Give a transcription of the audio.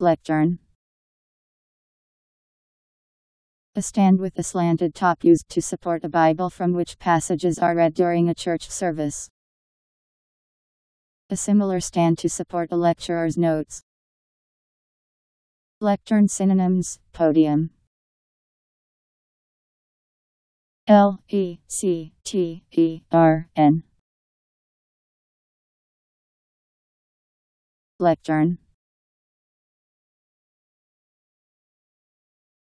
Lectern. A stand with a slanted top used to support a Bible from which passages are read during a church service. A similar stand to support a lecturer's notes. Lectern synonyms: podium. L-E-C-T-E-R-N. Lectern.